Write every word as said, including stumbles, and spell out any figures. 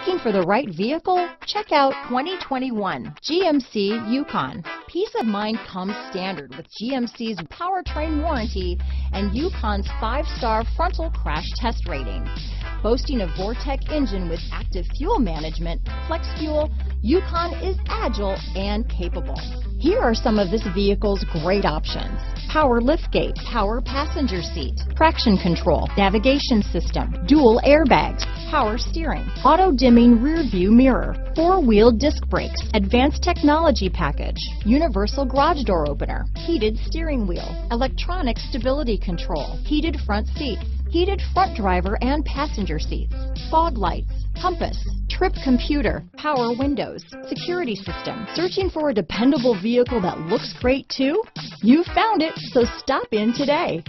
Looking for the right vehicle? Check out twenty twenty-one G M C Yukon. Peace of mind comes standard with G M C's powertrain warranty and Yukon's five-star frontal crash test rating. Boasting a Vortec engine with active fuel management, flex fuel, Yukon is agile and capable. Here are some of this vehicle's great options: power liftgate, power passenger seat, traction control, navigation system, dual airbags, power steering, auto-dimming rear view mirror, four-wheel disc brakes, advanced technology package, universal garage door opener, heated steering wheel, electronic stability control, heated front seats, heated front driver and passenger seats, fog lights, compass, trip computer, power windows, security system. Searching for a dependable vehicle that looks great too? You found it, so stop in today.